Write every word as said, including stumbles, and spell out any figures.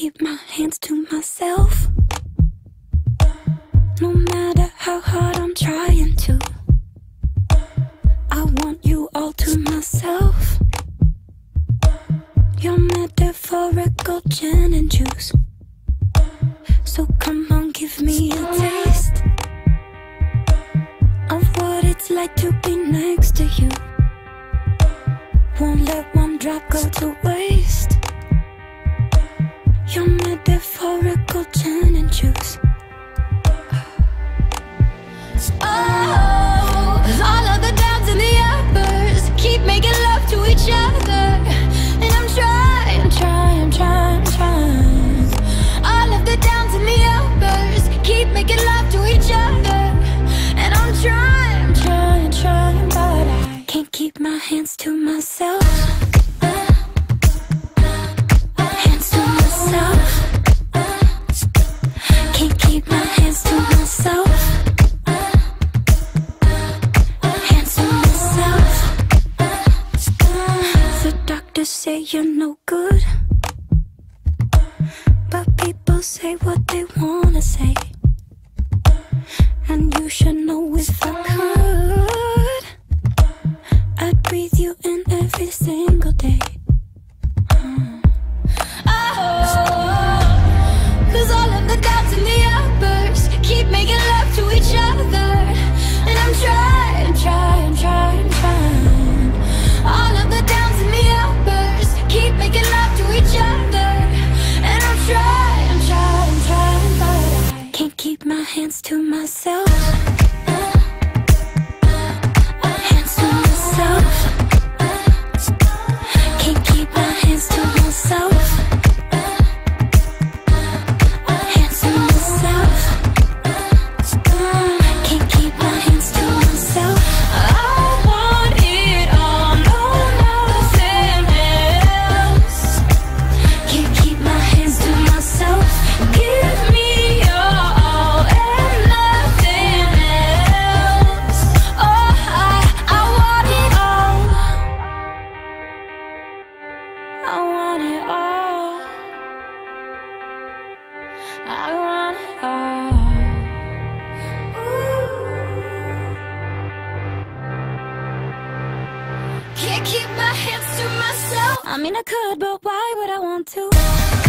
keep my hands to myself. No matter how hard I'm trying to, I want you all to myself. Your metaphorical gin and juice, so come on, give me a taste of what it's like to be next to you. Won't let one drop go to waste. Your metaphorical gin and juice. Oh, all of the downs and the uppers keep making love to each other, and I'm trying, trying, trying, trying. All of the downs and the uppers keep making love to each other, and I'm trying, trying, trying, but I can't keep my hands to myself. Hands to myself. Can't keep my hands to myself. Say you're no good, but people say what they wanna say, and you should know if I could, I'd breathe you in every single day. Mm. Oh, cause all of the doubts and the uppers keep making love to each other, and I'm trying, trying, trying, trying. All of the downs and the uppers keep making love to each other, and I'm trying, I'm trying, I'm trying, but I can't keep my hands to myself. Hands to myself. Can't keep my hands to myself. Hands to myself. Can't keep my hands to myself. I want it all. I mean I could, but why would I want to?